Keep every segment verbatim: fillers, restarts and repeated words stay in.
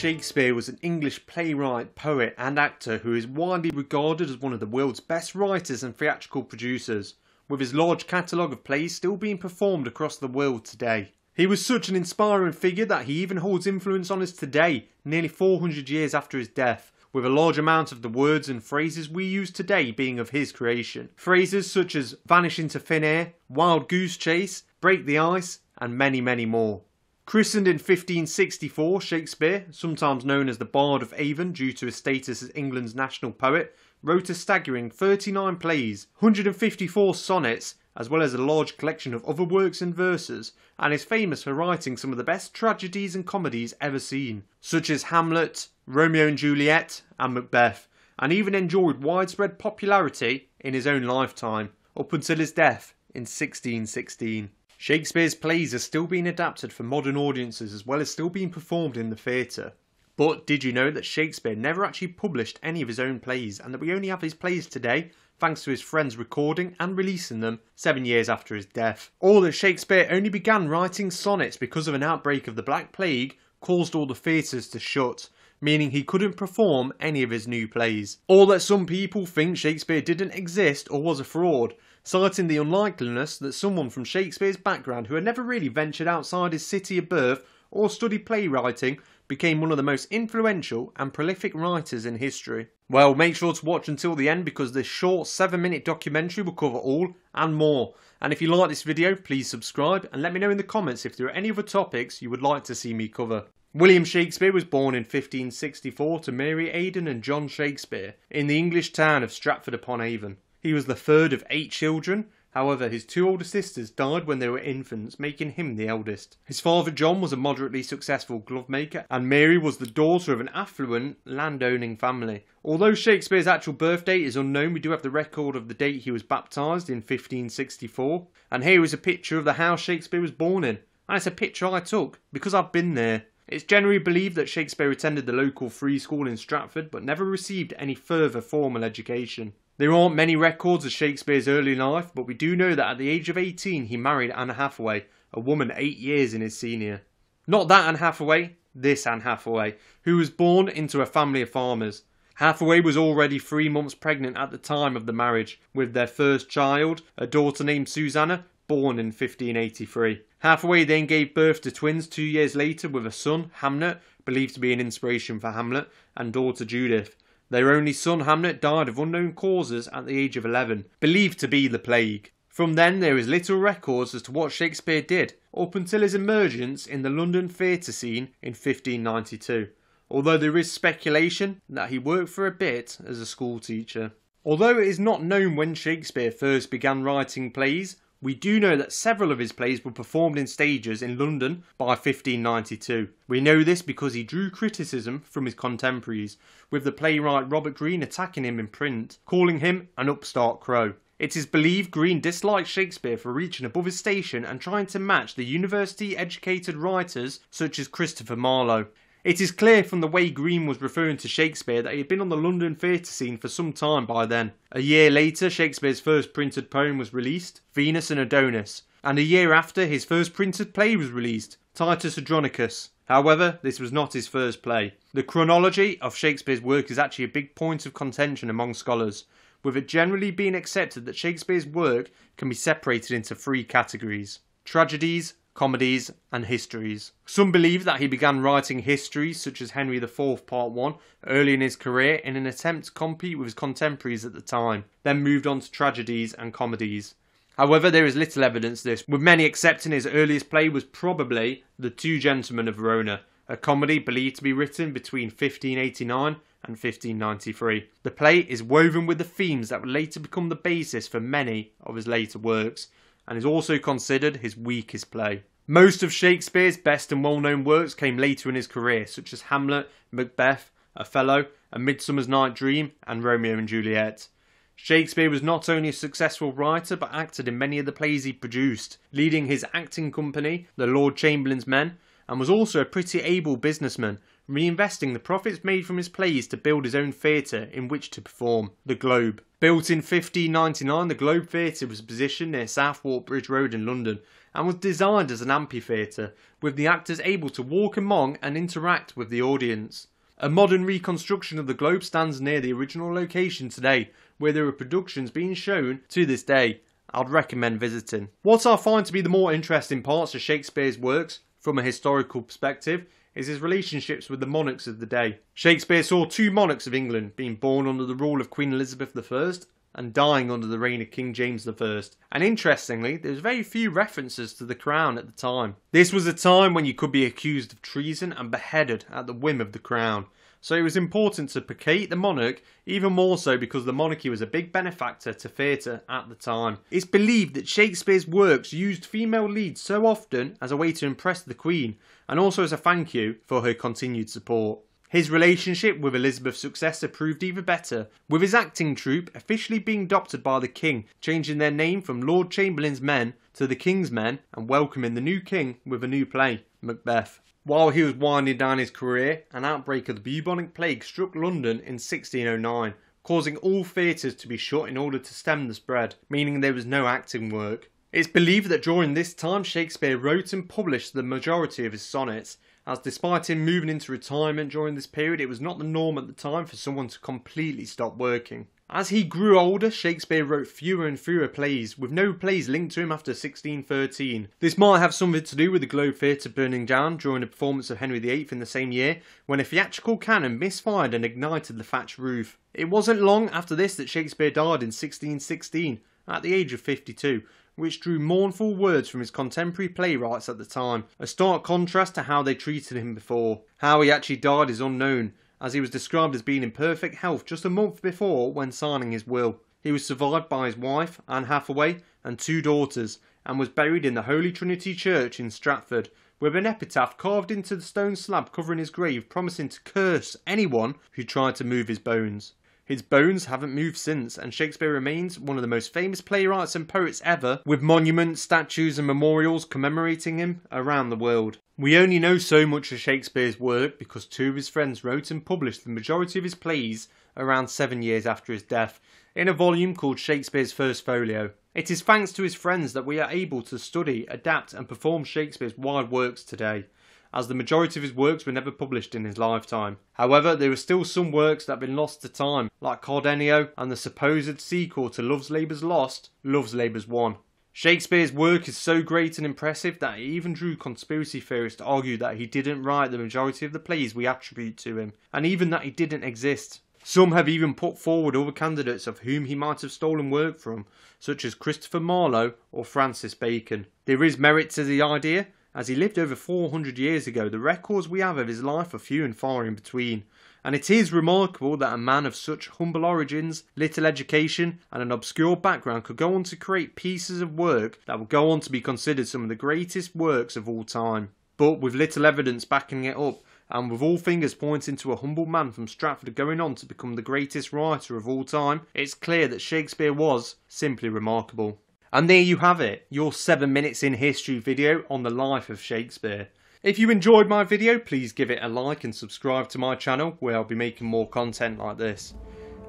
Shakespeare was an English playwright, poet and actor who is widely regarded as one of the world's best writers and theatrical producers, with his large catalogue of plays still being performed across the world today. He was such an inspiring figure that he even holds influence on us today, nearly four hundred years after his death, with a large amount of the words and phrases we use today being of his creation. Phrases such as vanish into thin air, wild goose chase, break the ice and many many more. Christened in fifteen sixty-four, Shakespeare, sometimes known as the Bard of Avon due to his status as England's national poet, wrote a staggering thirty-nine plays, one hundred fifty-four sonnets, as well as a large collection of other works and verses, and is famous for writing some of the best tragedies and comedies ever seen, such as Hamlet, Romeo and Juliet, and Macbeth, and even enjoyed widespread popularity in his own lifetime, up until his death in sixteen sixteen. Shakespeare's plays are still being adapted for modern audiences as well as still being performed in the theatre. But did you know that Shakespeare never actually published any of his own plays and that we only have his plays today thanks to his friends recording and releasing them seven years after his death? Or that Shakespeare only began writing sonnets because of an outbreak of the Black Plague caused all the theatres to shut, meaning he couldn't perform any of his new plays. Or that some people think Shakespeare didn't exist or was a fraud, citing the unlikeliness that someone from Shakespeare's background who had never really ventured outside his city of birth or studied playwriting became one of the most influential and prolific writers in history. Well, make sure to watch until the end because this short seven minute documentary will cover all and more. And if you like this video, please subscribe and let me know in the comments if there are any other topics you would like to see me cover. William Shakespeare was born in fifteen sixty-four to Mary Arden and John Shakespeare in the English town of Stratford-upon-Avon. He was the third of eight children, however his two older sisters died when they were infants, making him the eldest. His father John was a moderately successful glovemaker and Mary was the daughter of an affluent landowning family. Although Shakespeare's actual birth date is unknown, we do have the record of the date he was baptised in fifteen sixty-four. And here is a picture of the house Shakespeare was born in, and it's a picture I took because I've been there. It's generally believed that Shakespeare attended the local free school in Stratford but never received any further formal education. There aren't many records of Shakespeare's early life, but we do know that at the age of eighteen he married Anne Hathaway, a woman eight years in his senior. Not that Anne Hathaway, this Anne Hathaway, who was born into a family of farmers. Hathaway was already three months pregnant at the time of the marriage, with their first child, a daughter named Susanna, born in fifteen eighty-three. Hathaway then gave birth to twins two years later with a son, Hamnet, believed to be an inspiration for Hamlet, and daughter Judith. Their only son Hamnet died of unknown causes at the age of eleven, believed to be the plague. From then there is little records as to what Shakespeare did, up until his emergence in the London theatre scene in fifteen ninety-two, although there is speculation that he worked for a bit as a school teacher. Although it is not known when Shakespeare first began writing plays, we do know that several of his plays were performed in stages in London by fifteen ninety-two. We know this because he drew criticism from his contemporaries, with the playwright Robert Greene attacking him in print, calling him an upstart crow. It is believed Greene disliked Shakespeare for reaching above his station and trying to match the university-educated writers such as Christopher Marlowe. It is clear from the way Greene was referring to Shakespeare that he had been on the London theatre scene for some time by then. A year later, Shakespeare's first printed poem was released, Venus and Adonis, and a year after, his first printed play was released, Titus Andronicus. However, this was not his first play. The chronology of Shakespeare's work is actually a big point of contention among scholars, with it generally being accepted that Shakespeare's work can be separated into three categories: tragedies, comedies and histories. Some believe that he began writing histories such as Henry the Fourth Part one early in his career in an attempt to compete with his contemporaries at the time, then moved on to tragedies and comedies. However, there is little evidence this, with many accepting his earliest play was probably The Two Gentlemen of Verona, a comedy believed to be written between fifteen eighty-nine and fifteen ninety-three. The play is woven with the themes that would later become the basis for many of his later works, and is also considered his weakest play. Most of Shakespeare's best and well-known works came later in his career, such as Hamlet, Macbeth, Othello, A Midsummer's Night Dream, and Romeo and Juliet. Shakespeare was not only a successful writer, but acted in many of the plays he produced, leading his acting company, the Lord Chamberlain's Men, and was also a pretty able businessman, reinvesting the profits made from his plays to build his own theatre in which to perform, the Globe. Built in fifteen ninety-nine, the Globe Theatre was positioned near Southwark Bridge Road in London and was designed as an amphitheatre, with the actors able to walk among and interact with the audience. A modern reconstruction of the Globe stands near the original location today, where there are productions being shown to this day. I'd recommend visiting. What I find to be the more interesting parts of Shakespeare's works, from a historical perspective, is his relationships with the monarchs of the day. Shakespeare saw two monarchs of England being born under the rule of Queen Elizabeth the First and dying under the reign of King James the First, and interestingly there's very few references to the crown at the time. This was a time when you could be accused of treason and beheaded at the whim of the crown, so it was important to placate the monarch, even more so because the monarchy was a big benefactor to theatre at the time. It's believed that Shakespeare's works used female leads so often as a way to impress the Queen, and also as a thank you for her continued support. His relationship with Elizabeth's successor proved even better, with his acting troupe officially being adopted by the King, changing their name from Lord Chamberlain's Men to the King's Men and welcoming the new King with a new play, Macbeth. While he was winding down his career, an outbreak of the bubonic plague struck London in sixteen oh nine, causing all theatres to be shut in order to stem the spread, meaning there was no acting work. It's believed that during this time Shakespeare wrote and published the majority of his sonnets, as despite him moving into retirement during this period, it was not the norm at the time for someone to completely stop working. As he grew older, Shakespeare wrote fewer and fewer plays, with no plays linked to him after sixteen thirteen. This might have something to do with the Globe Theatre burning down during a performance of Henry the Eighth in the same year, when a theatrical cannon misfired and ignited the thatched roof. It wasn't long after this that Shakespeare died in sixteen sixteen, at the age of fifty-two, which drew mournful words from his contemporary playwrights at the time, a stark contrast to how they treated him before. How he actually died is unknown, as he was described as being in perfect health just a month before when signing his will. He was survived by his wife, Anne Hathaway, and two daughters, and was buried in the Holy Trinity Church in Stratford, with an epitaph carved into the stone slab covering his grave, promising to curse anyone who tried to move his bones. His bones haven't moved since, and Shakespeare remains one of the most famous playwrights and poets ever, with monuments, statues and memorials commemorating him around the world. We only know so much of Shakespeare's work because two of his friends wrote and published the majority of his plays around seven years after his death, in a volume called Shakespeare's First Folio. It is thanks to his friends that we are able to study, adapt and perform Shakespeare's wide works today, as the majority of his works were never published in his lifetime. However, there are still some works that have been lost to time, like Cardenio and the supposed sequel to Love's Labour's Lost, Love's Labour's Won. Shakespeare's work is so great and impressive that it even drew conspiracy theorists to argue that he didn't write the majority of the plays we attribute to him, and even that he didn't exist. Some have even put forward other candidates of whom he might have stolen work from, such as Christopher Marlowe or Francis Bacon. There is merit to the idea, as he lived over four hundred years ago, the records we have of his life are few and far in between, and it is remarkable that a man of such humble origins, little education and an obscure background could go on to create pieces of work that will go on to be considered some of the greatest works of all time. But with little evidence backing it up, and with all fingers pointing to a humble man from Stratford going on to become the greatest writer of all time, it's clear that Shakespeare was simply remarkable. And there you have it, your seven minutes in history video on the life of Shakespeare. If you enjoyed my video, please give it a like and subscribe to my channel, where I'll be making more content like this.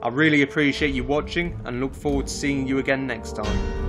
I really appreciate you watching and look forward to seeing you again next time.